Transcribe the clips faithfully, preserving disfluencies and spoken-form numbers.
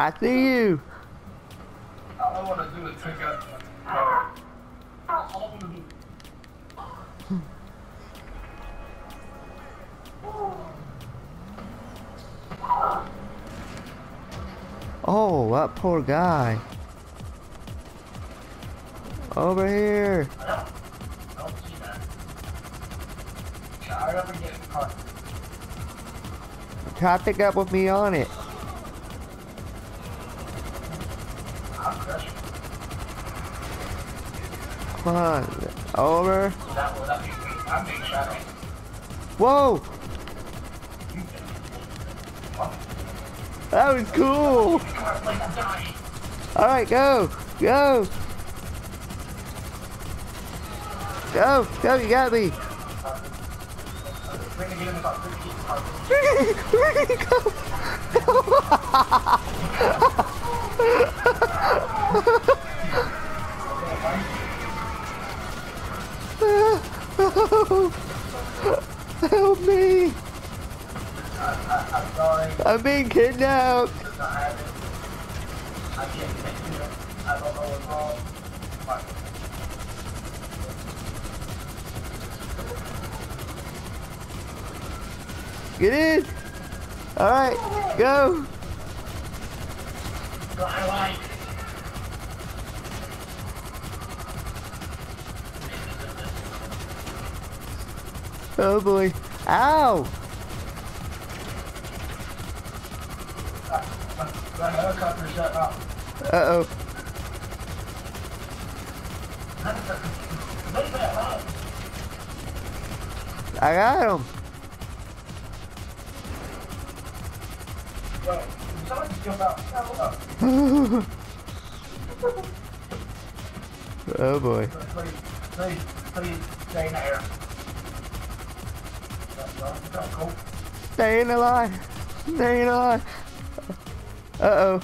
I see you. All I want to do is take out oh, that poor guy. Over here. Don't see that. I never get caught. Try to pick up with me on it. Come on. Over. Whoa! That was cool! Alright, go! Go! Go! Go, you got me! Go! Help! Help me! I'm being kidnapped. Get in. All right, go. Oh boy! Ow! The helicopter shut up. Uh oh. I got him. Wait, somebody jump out. Hold up. Oh boy. Please, please, please stay in the air. That's cool. Stay in the line. Stay in the line. Uh oh.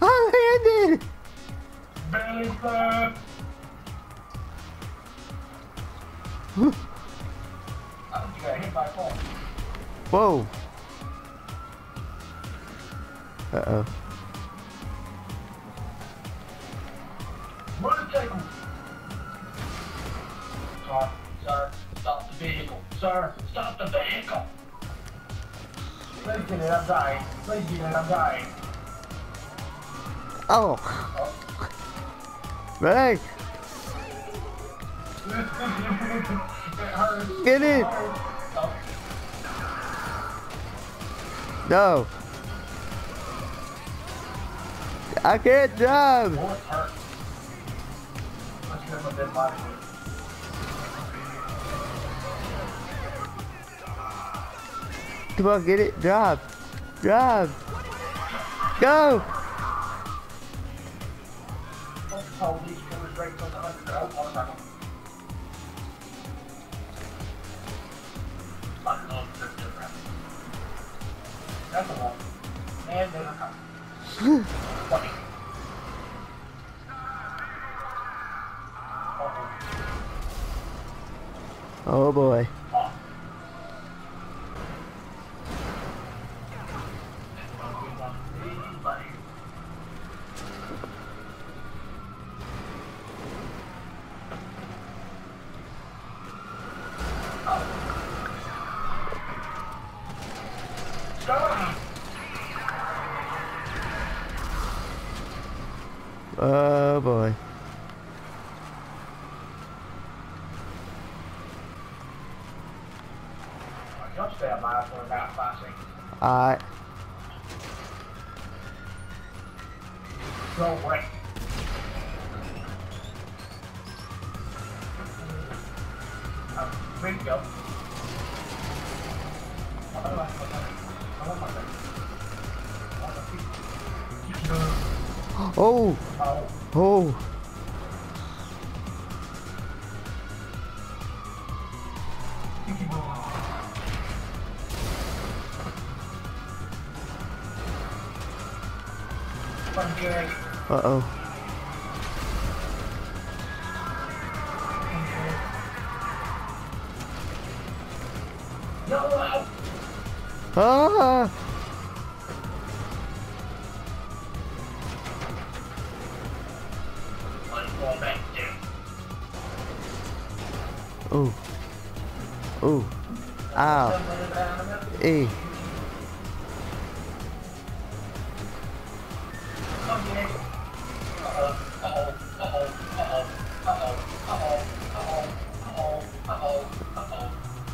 I landed! Belly flap! I think you got hit by a ball. Whoa! Uh oh. Run, tackle! Sir, sir, stop the vehicle. Sir, stop the vehicle! Please get it, I'm dying. Please get it, I'm dying. Oh. Right. Oh. Get it. Oh. No. I can't drive. Come on, get it, drive, drive, go! Oh boy. Oh boy. You'll stay alive for about five seconds. Alright. Go away. Bingo. Oh! Oh! Uh oh. No! Ah! Oh. Oh. Ow. Hey.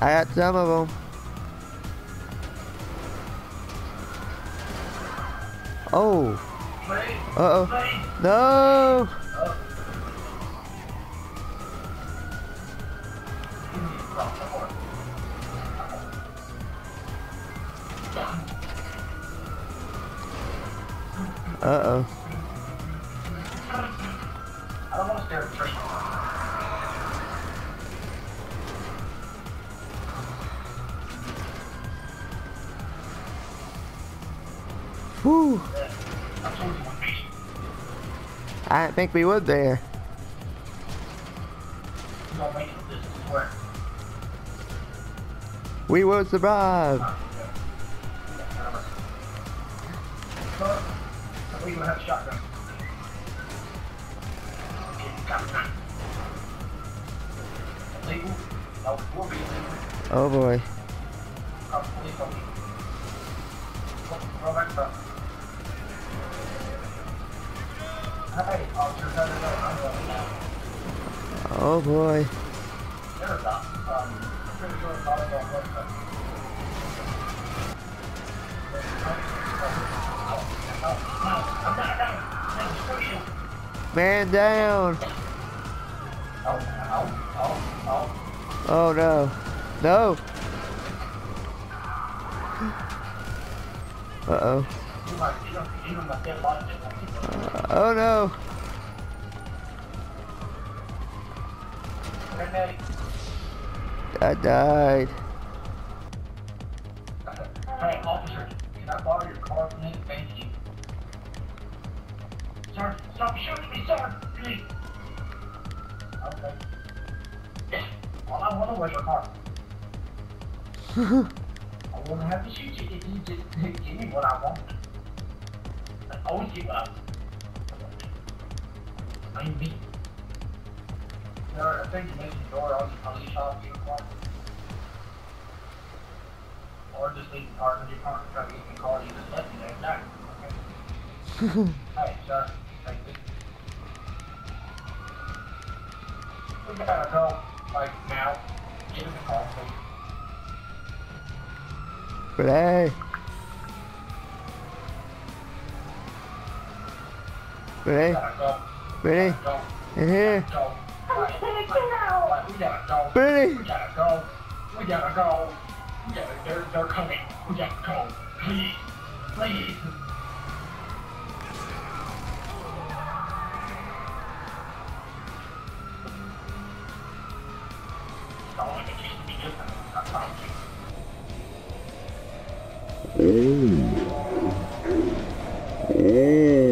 I got some of them. Oh. Uh-oh. No. Uh-oh. I don't want to stare at first. Whew. I didn't think we would there. We will survive. We will have shotgun. Oh boy. Oh boy. Man down. Oh no. No. Uh oh. Uh, oh no. I died. Hey, officer, can I borrow your car from the bank? Sir, stop shooting me, sir, please. Okay. All I wanted was your car. I wouldn't have to shoot you if you just give me what I want. I always give up. I mean, me. Sir, I think you missed the door on the police officer car. Or just leave the car in your car and try to get the car, you just let me know that. Okay? Hey, sir. Thank you. We gotta go, like, now. Get in the car, please. Play. Play. Play. In here. Billy! We gotta go. We gotta go. We gotta, they're, they're coming. We gotta go. Please. Please.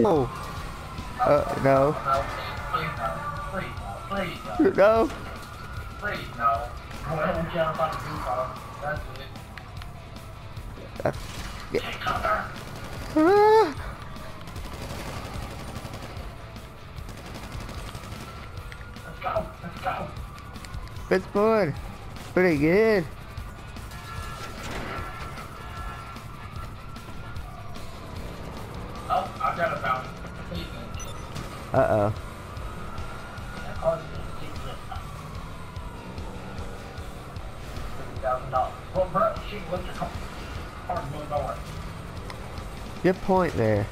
Oh. Uh, no. Please, no. Please, no. That's it. Get cover. Ah. Let's go. Let's go. It's good. Pretty good. Oh, I got a bounty. Uh oh. Good point there.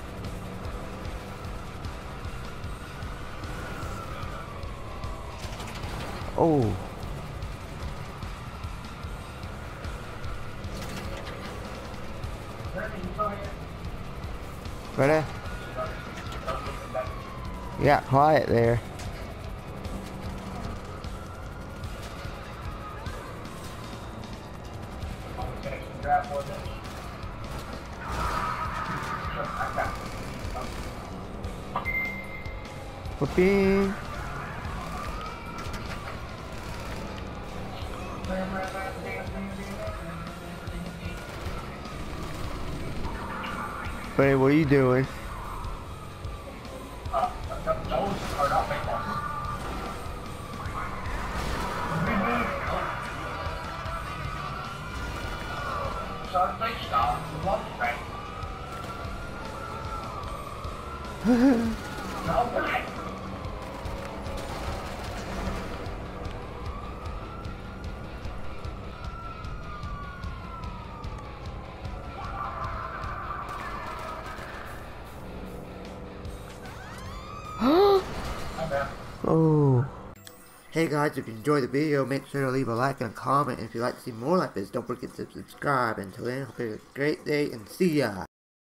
Oh. Ready? Yeah, quiet there. Whoopee. Buddy, what are you doing? Oh. Hey guys, if you enjoyed the video, make sure to leave a like and a comment. If you'd like to see more like this, don't forget to subscribe. Until then, hope you have a great day and see ya!